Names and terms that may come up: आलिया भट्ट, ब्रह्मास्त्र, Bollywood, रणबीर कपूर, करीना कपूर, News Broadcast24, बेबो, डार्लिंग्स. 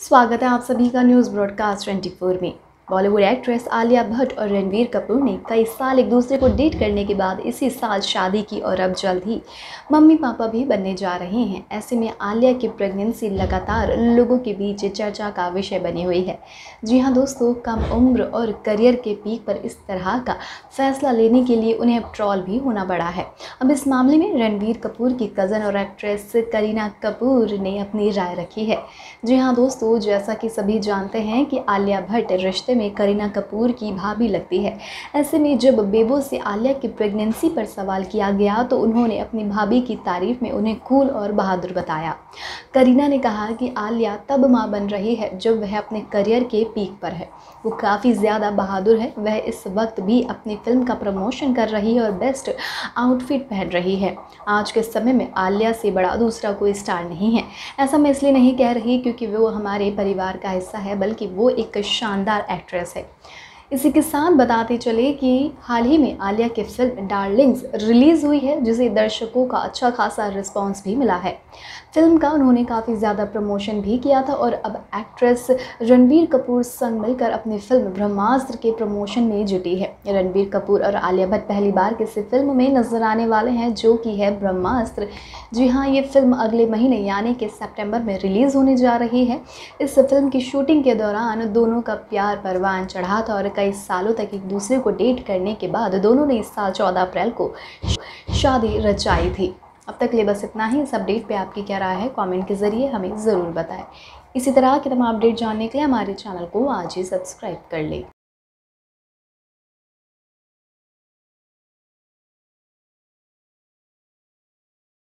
स्वागत है आप सभी का न्यूज़ ब्रॉडकास्ट 24 में। बॉलीवुड एक्ट्रेस आलिया भट्ट और रणबीर कपूर ने कई साल एक दूसरे को डेट करने के बाद इसी साल शादी की और अब जल्द ही मम्मी पापा भी बनने जा रहे हैं। ऐसे में आलिया की प्रेगनेंसी लगातार लोगों के बीच चर्चा का विषय बनी हुई है। जी हां दोस्तों, कम उम्र और करियर के पीक पर इस तरह का फैसला लेने के लिए उन्हें अब ट्रॉल भी होना पड़ा है। अब इस मामले में रणबीर कपूर की कज़न और एक्ट्रेस करीना कपूर ने अपनी राय रखी है। जी हाँ दोस्तों, जैसा कि सभी जानते हैं कि आलिया भट्ट रिश्ते में करीना कपूर की भाभी लगती है। ऐसे में जब बेबो से आलिया की प्रेगनेंसी पर सवाल किया गया तो उन्होंने अपनी भाभी की तारीफ में उन्हें कूल और बहादुर बताया। करीना ने कहा कि आलिया तब मां बन रही है जब वह अपने करियर के पीक पर है। वो काफ़ी ज़्यादा बहादुर है। वह इस वक्त भी अपनी फिल्म का प्रमोशन कर रही है और बेस्ट आउटफिट पहन रही है। आज के समय में आलिया से बड़ा दूसरा कोई स्टार नहीं है। ऐसा मैं इसलिए नहीं कह रही क्योंकि वो हमारे परिवार का हिस्सा है, बल्कि वो एक शानदार एक्ट्रेस है। इसी के साथ बताते चले कि हाल ही में आलिया की फिल्म डार्लिंग्स रिलीज़ हुई है, जिसे दर्शकों का अच्छा खासा रिस्पांस भी मिला है। फिल्म का उन्होंने काफ़ी ज़्यादा प्रमोशन भी किया था और अब एक्ट्रेस रणबीर कपूर संग मिलकर अपनी फिल्म ब्रह्मास्त्र के प्रमोशन में जुटी है। रणबीर कपूर और आलिया भट्ट पहली बार किसी फिल्म में नजर आने वाले हैं, जो कि है ब्रह्मास्त्र। जी हाँ, ये फिल्म अगले महीने यानी कि सेप्टेम्बर में रिलीज़ होने जा रही है। इस फिल्म की शूटिंग के दौरान दोनों का प्यार परवान चढ़ा था और कई सालों तक एक दूसरे को डेट करने के बाद दोनों ने इस साल 14 अप्रैल को शादी रचाई थी। अब तक ले बस इतना ही। इस अपडेट पे आपकी क्या राय है कमेंट के ज़रिए हमें ज़रूर बताएं। इसी तरह के तमाम अपडेट जानने के लिए हमारे चैनल को आज ही सब्सक्राइब कर लें।